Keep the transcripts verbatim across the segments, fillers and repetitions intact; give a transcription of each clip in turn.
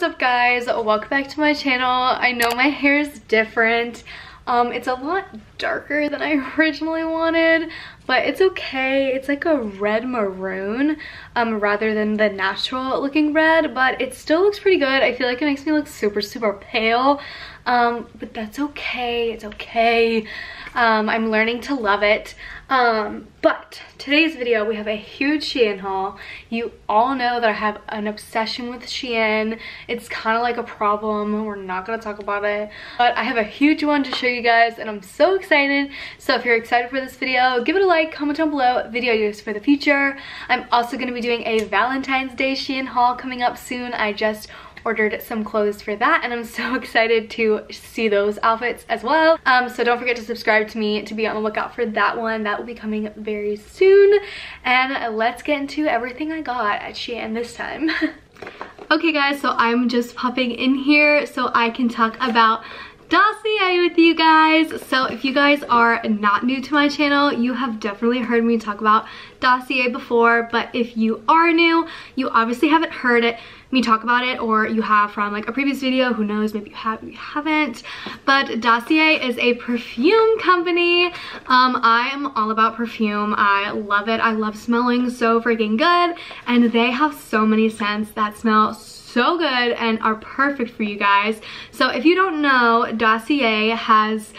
What's up, guys? Welcome back to my channel. I know my hair is different. Um, it's a lot darker than I originally wanted, but it's okay. It's like a red maroon um, rather than the natural looking red, but it still looks pretty good. I feel like it makes me look super, super pale, um, but that's okay. It's okay. Um, I'm learning to love it. Um, but today's video, we have a huge Shein haul. You all know that I have an obsession with Shein. It's kind of like a problem. We're not going to talk about it, but I have a huge one to show you guys and I'm so excited. So if you're excited for this video, give it a like, comment down below, video ideas for the future. I'm also going to be doing a Valentine's Day Shein haul coming up soon. I just ordered some clothes for that and I'm so excited to see those outfits as well. Um, so don't forget to subscribe to me to be on the lookout for that one. That will be coming very soon. And let's get into everything I got at Shein this time. Okay guys, so I'm just popping in here so I can talk about Dossier with you guys. So if you guys are not new to my channel, you have definitely heard me talk about Dossier before, but if you are new, you obviously haven't heard it me talk about it, or you have from like a previous video, who knows, maybe you have, maybe you haven't. But Dossier is a perfume company. um I'm all about perfume. I love it. I love smelling so freaking good, and they have so many scents that smell so so good and are perfect for you guys. So if you don't know, Dossier has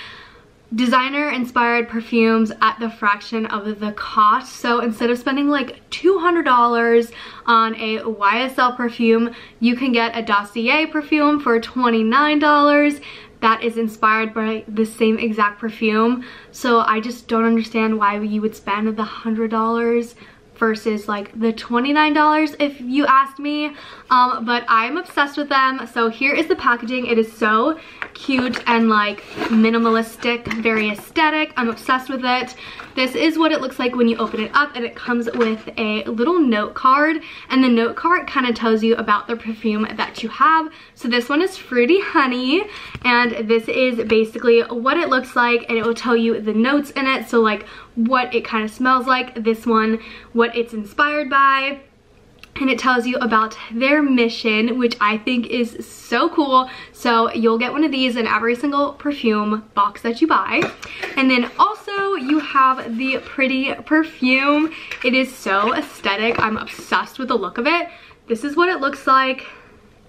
designer inspired perfumes at the fraction of the cost. So instead of spending like two hundred dollars on a Y S L perfume, you can get a Dossier perfume for twenty-nine dollars that is inspired by the same exact perfume. So I just don't understand why you would spend the one hundred dollars versus like the twenty-nine dollars if you asked me. Um, but I'm obsessed with them. So here is the packaging. It is so cute and like minimalistic, very aesthetic. I'm obsessed with it. This is what it looks like when you open it up, and it comes with a little note card, and the note card kind of tells you about the perfume that you have. So this one is Fruity Honey, and this is basically what it looks like, and it will tell you the notes in it. So like what it kind of smells like, this one, what it's inspired by, and it tells you about their mission, which I think is so cool. So you'll get one of these in every single perfume box that you buy. And then also you have the pretty perfume. It is so aesthetic. I'm obsessed with the look of it. This is what it looks like,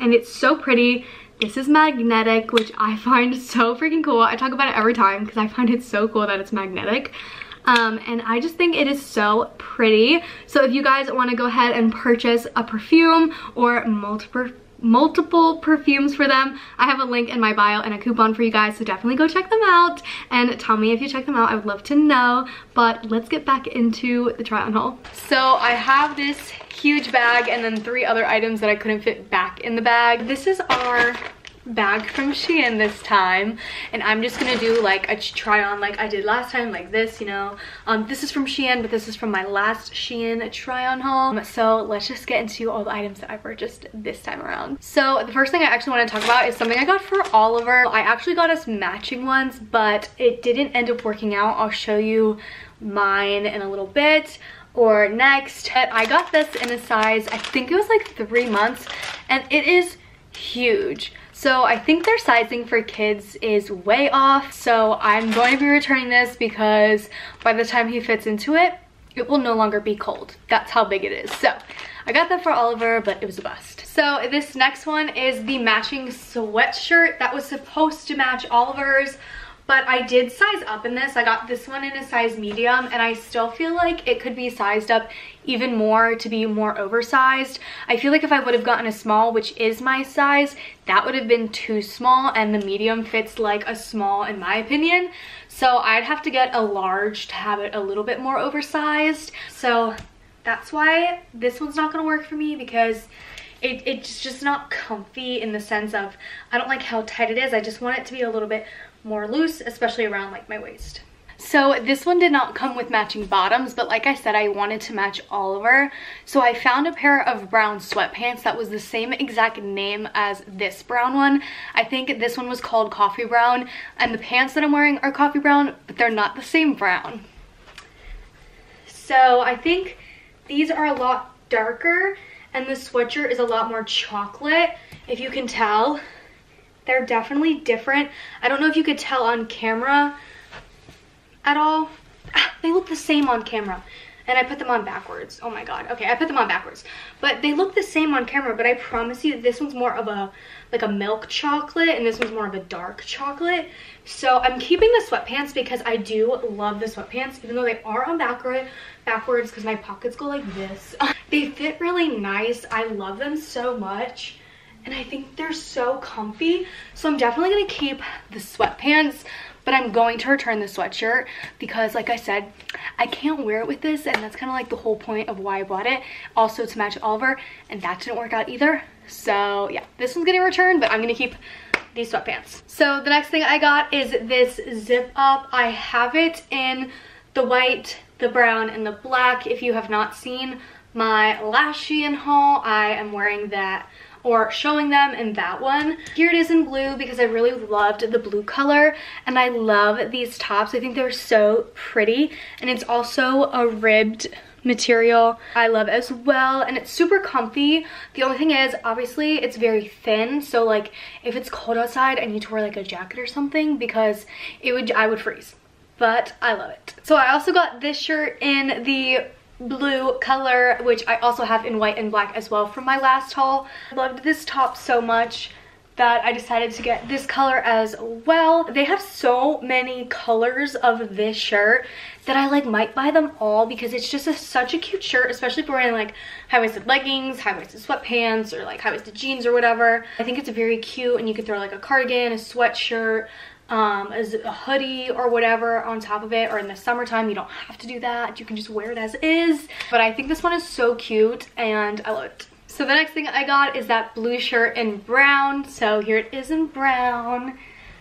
and it's so pretty. This is magnetic, which I find so freaking cool. I talk about it every time because I find it so cool that it's magnetic. Um, and I just think it is so pretty. So if you guys want to go ahead and purchase a perfume or multiple multiple perfumes for them, I have a link in my bio and a coupon for you guys, so definitely go check them out and tell me if you check them out. I would love to know. But let's get back into the try on haul. So I have this huge bag and then three other items that I couldn't fit back in the bag. This is our bag from Shein this time, and I'm just gonna do like a try on like I did last time, like this, you know. Um this is from Shein, but this is from my last Shein try on haul. Um, so let's just get into all the items that I purchased this time around. So the first thing I actually want to talk about is something I got for Oliver. I actually got us matching ones, but it didn't end up working out. I'll show you mine in a little bit or next. But I got this in a size, I think it was like three months, and it is huge. So I think their sizing for kids is way off. So I'm going to be returning this because by the time he fits into it, it will no longer be cold. That's how big it is. So I got that for Oliver, but it was a bust. So this next one is the matching sweatshirt that was supposed to match Oliver's, but I did size up in this. I got this one in a size medium, and I still feel like it could be sized up even more to be more oversized. I feel like if I would have gotten a small, which is my size, that would have been too small, and the medium fits like a small in my opinion. So I'd have to get a large to have it a little bit more oversized. So that's why this one's not gonna work for me, because It, it's just not comfy in the sense of, I don't like how tight it is. I just want it to be a little bit more loose, especially around like my waist. So this one did not come with matching bottoms, but like I said, I wanted to match Oliver. So I found a pair of brown sweatpants that was the same exact name as this brown one. I think this one was called coffee brown, and the pants that I'm wearing are coffee brown, but they're not the same brown. So I think these are a lot darker, and the sweatshirt is a lot more chocolate, if you can tell. They're definitely different. I don't know if you could tell on camera at all. They look the same on camera. And I put them on backwards. Oh my god. Okay, I put them on backwards. But they look the same on camera, but I promise you this one's more of a like a milk chocolate and this one's more of a dark chocolate. So I'm keeping the sweatpants because I do love the sweatpants, even though they are on backward backwards because my pockets go like this. They fit really nice. I love them so much. And I think they're so comfy. So I'm definitely gonna keep the sweatpants. But I'm going to return the sweatshirt because, like I said, I can't wear it with this. And that's kind of like the whole point of why I bought it. Also to match Oliver. And that didn't work out either. So, yeah. This one's getting returned, but I'm going to keep these sweatpants. So, the next thing I got is this zip up. I have it in the white, the brown, and the black. If you have not seen my last Shein haul, I am wearing that or showing them in that one. Here it is in blue because I really loved the blue color and I love these tops. I think they're so pretty and it's also a ribbed material I love as well and it's super comfy. The only thing is obviously it's very thin, so like if it's cold outside I need to wear like a jacket or something because it would I would freeze, but I love it. So I also got this shirt in the blue color, which I also have in white and black as well from my last haul. I loved this top so much that I decided to get this color as well. They have so many colors of this shirt that I like might buy them all because it's just a, such a cute shirt, especially for wearing like high-waisted leggings, high-waisted sweatpants, or like high-waisted jeans or whatever. I think it's very cute and you could throw like a cardigan, a sweatshirt, um as a hoodie or whatever on top of it, or in the summertime you don't have to do that, you can just wear it as is. But I think this one is so cute and I love it. So the next thing I got is that blue shirt in brown. So here it is in brown.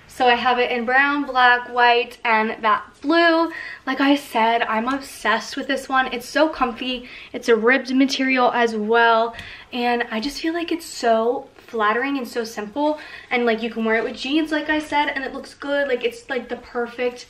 So I have it in brown, black, white, and that blue. Like I said, I'm obsessed with this one. It's so comfy, it's a ribbed material as well, and I just feel like it's so flattering and so simple, and like you can wear it with jeans like I said and it looks good. Like it's like the perfect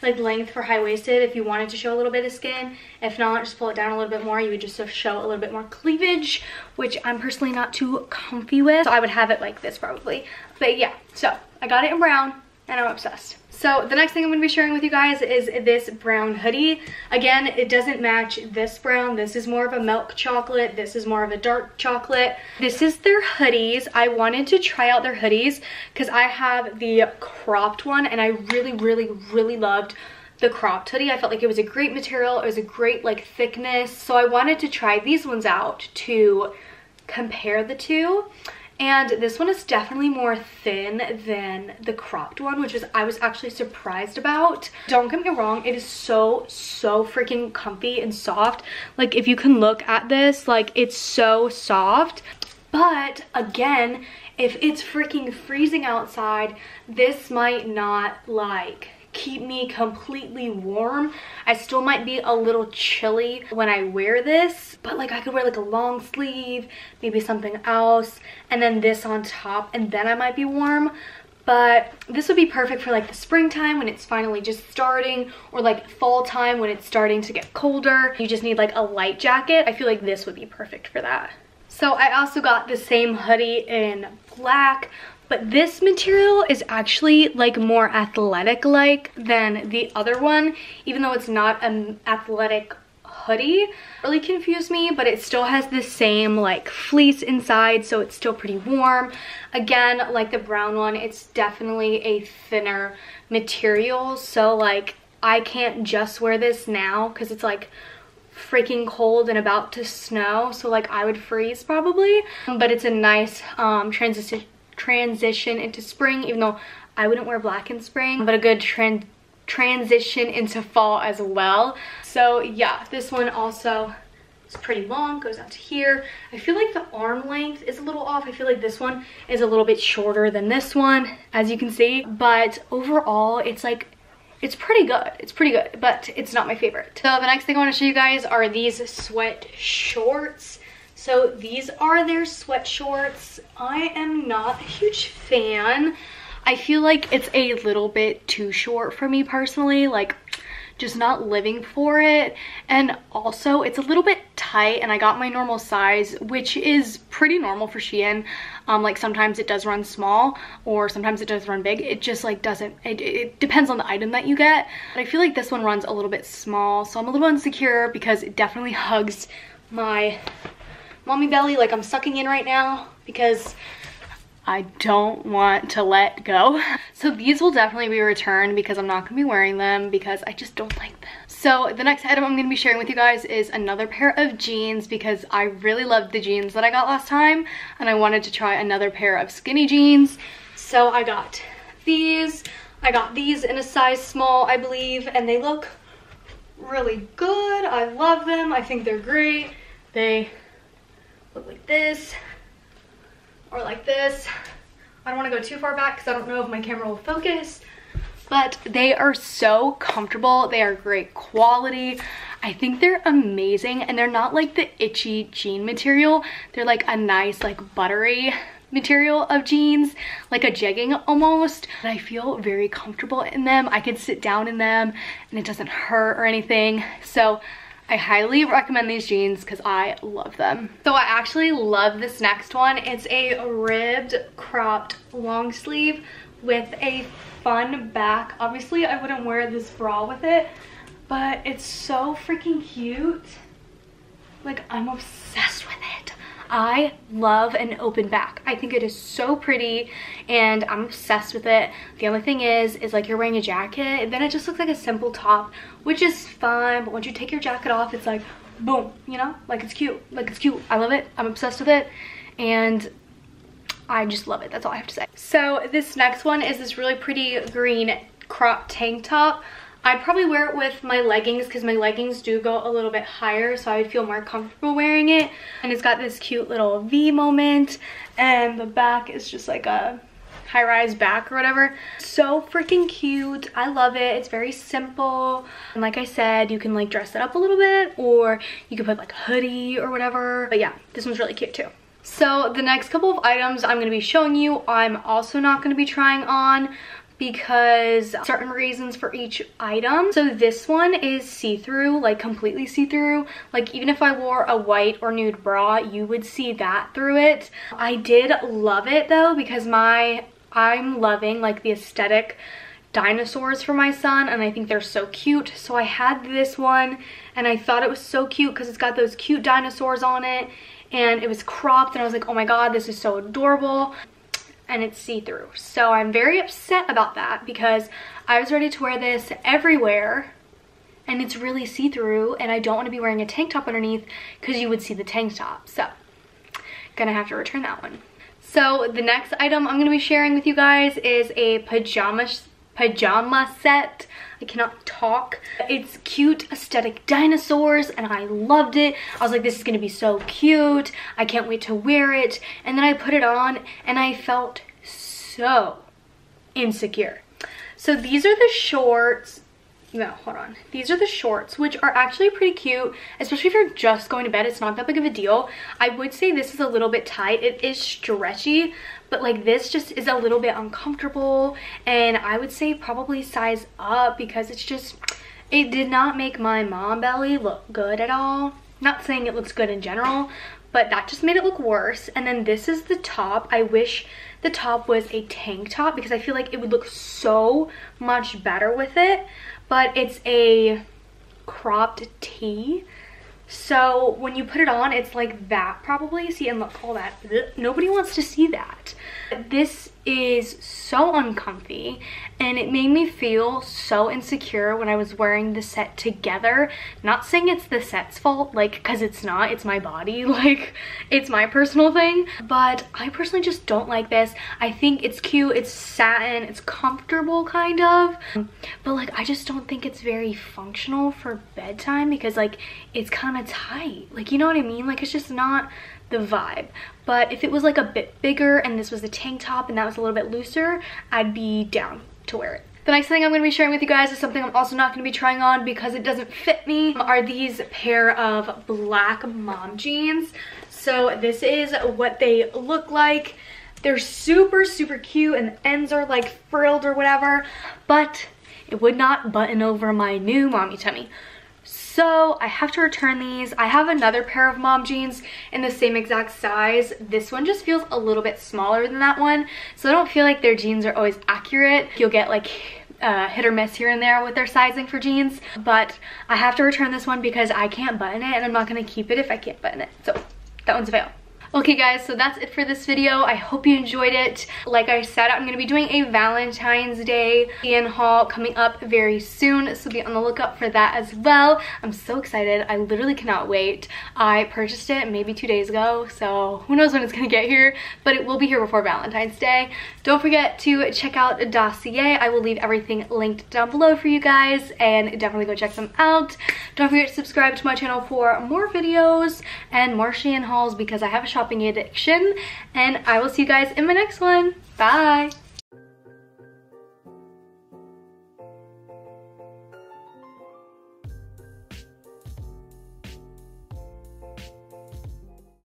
like length for high-waisted if you wanted to show a little bit of skin. If not, just pull it down a little bit more, you would just show a little bit more cleavage, which I'm personally not too comfy with, so I would have it like this probably. But yeah, so I got it in brown and I'm obsessed. So the next thing I'm going to be sharing with you guys is this brown hoodie. Again, it doesn't match this brown. This is more of a milk chocolate. This is more of a dark chocolate. This is their hoodies. I wanted to try out their hoodies because I have the cropped one and I really, really, really loved the cropped hoodie. I felt like it was a great material. It was a great like thickness. So I wanted to try these ones out to compare the two. And this one is definitely more thin than the cropped one, which is I was actually surprised about. Don't get me wrong, it is so, so freaking comfy and soft. Like if you can look at this, like it's so soft. But again, if it's freaking freezing outside, this might not like keep me completely warm. I still might be a little chilly when I wear this, but like I could wear like a long sleeve, maybe something else, and then this on top, and then I might be warm. But this would be perfect for like the springtime when it's finally just starting, or like fall time when it's starting to get colder. You just need like a light jacket. I feel like this would be perfect for that. So I also got the same hoodie in black. But this material is actually like more athletic-like than the other one, even though it's not an athletic hoodie. It really confused me, but it still has the same like fleece inside, so it's still pretty warm. Again, like the brown one, it's definitely a thinner material, so like I can't just wear this now because it's like freaking cold and about to snow, so like I would freeze probably. But it's a nice um, transition. transition into spring, even though I wouldn't wear black in spring, but a good trend transition into fall as well. So yeah, this one also is pretty long, goes out to here. I feel like the arm length is a little off. I feel like this one is a little bit shorter than this one, as you can see, but overall it's like it's pretty good. It's pretty good, but it's not my favorite. So the next thing I want to show you guys are these sweat shorts. So these are their sweatshorts. I am not a huge fan. I feel like it's a little bit too short for me personally. Like just not living for it. And also it's a little bit tight, and I got my normal size, which is pretty normal for Shein. Um, like sometimes it does run small or sometimes it does run big. It just like doesn't, it, it depends on the item that you get. But I feel like this one runs a little bit small, so I'm a little insecure because it definitely hugs my mommy belly. Like I'm sucking in right now because I don't want to let go. So these will definitely be returned because I'm not gonna be wearing them because I just don't like them. So the next item I'm gonna be sharing with you guys is another pair of jeans because I really loved the jeans that I got last time and I wanted to try another pair of skinny jeans. So I got these. I got these in a size small, I believe, and they look really good. I love them. I think they're great. They look like this. Or like this. I don't want to go too far back because I don't know if my camera will focus, but they are so comfortable. They are great quality. I think they're amazing, and they're not like the itchy jean material. They're like a nice, like buttery material of jeans, like a jegging almost. And I feel very comfortable in them. I could sit down in them and it doesn't hurt or anything. So I highly recommend these jeans because I love them. So I actually love this next one. It's a ribbed cropped long sleeve with a fun back. Obviously, I wouldn't wear this bra with it, but it's so freaking cute. Like, I'm obsessed with it. I love an open back. I think it is so pretty and I'm obsessed with it. The only thing is, is like you're wearing a jacket and then it just looks like a simple top, which is fine. But once you take your jacket off, it's like, boom, you know, like it's cute, like it's cute. I love it. I'm obsessed with it. And I just love it. That's all I have to say. So this next one is this really pretty green crop tank top. I'd probably wear it with my leggings because my leggings do go a little bit higher, so I would feel more comfortable wearing it. And it's got this cute little V moment, and the back is just like a high-rise back or whatever. So freaking cute. I love it. It's very simple. And like I said, you can like dress it up a little bit, or you can put like a hoodie or whatever. But yeah, this one's really cute too. So the next couple of items I'm going to be showing you, I'm also not going to be trying on, because certain reasons for each item. So this one is see-through, like completely see-through. Like even if I wore a white or nude bra, you would see that through it. I did love it though, because my I'm loving like the aesthetic dinosaurs for my son, and I think they're so cute. So I had this one and I thought it was so cute because it's got those cute dinosaurs on it, and it was cropped, and I was like, oh my god, this is so adorable. And it's see-through. So I'm very upset about that because I was ready to wear this everywhere, and it's really see-through, and I don't want to be wearing a tank top underneath because you would see the tank top. So gonna have to return that one. So the next item I'm gonna be sharing with you guys is a pajama pajama set. I cannot talk. It's cute aesthetic dinosaurs, and I loved it. I was like, this is gonna be so cute. I can't wait to wear it. And then I put it on and I felt so insecure. So these are the shorts. No, hold on. These are the shorts, which are actually pretty cute, especially if you're just going to bed. It's not that big of a deal. I would say this is a little bit tight. It is stretchy, but like this just is a little bit uncomfortable, and I would say probably size up because it's just, it did not make my mom belly look good at all. Not saying it looks good in general, but that just made it look worse. And then this is the top. I wish the top was a tank top because I feel like it would look so much better with it, but it's a cropped tee. So when you put it on, it's like that probably. See, and look, all that. Nobody wants to see that. This is so uncomfy, and it made me feel so insecure when I was wearing the set together. Not saying it's the set's fault, like, because it's not. It's my body. Like, it's my personal thing. But I personally just don't like this. I think it's cute. It's satin. It's comfortable, kind of. But, like, I just don't think it's very functional for bedtime because, like, it's kind of tight. Like, you know what I mean? Like, it's just not the vibe. But if it was like a bit bigger and this was a tank top and that was a little bit looser, I'd be down to wear it. The next thing I'm going to be sharing with you guys is something I'm also not going to be trying on because it doesn't fit me, are these pair of black mom jeans. So this is what they look like. They're super super cute, and the ends are like frilled or whatever, but It would not button over my new mommy tummy. So I have to return these. I have another pair of mom jeans in the same exact size. This one just feels a little bit smaller than that one. So I don't feel like their jeans are always accurate. You'll get like uh, hit or miss here and there with their sizing for jeans. But I have to return this one because I can't button it, and I'm not going to keep it if I can't button it. So that one's a fail. Okay guys, so that's it for this video. I hope you enjoyed it. Like I said, I'm gonna be doing a Valentine's Day Shein haul coming up very soon, so be on the lookout for that as well. I'm so excited, I literally cannot wait. I purchased it maybe two days ago, so who knows when it's gonna get here, but it will be here before Valentine's Day. Don't forget to check out Dossier. I will leave everything linked down below for you guys, and definitely go check them out. Don't forget to subscribe to my channel for more videos and more Shein hauls because I have a shop addiction, and I will see you guys in my next one. Bye.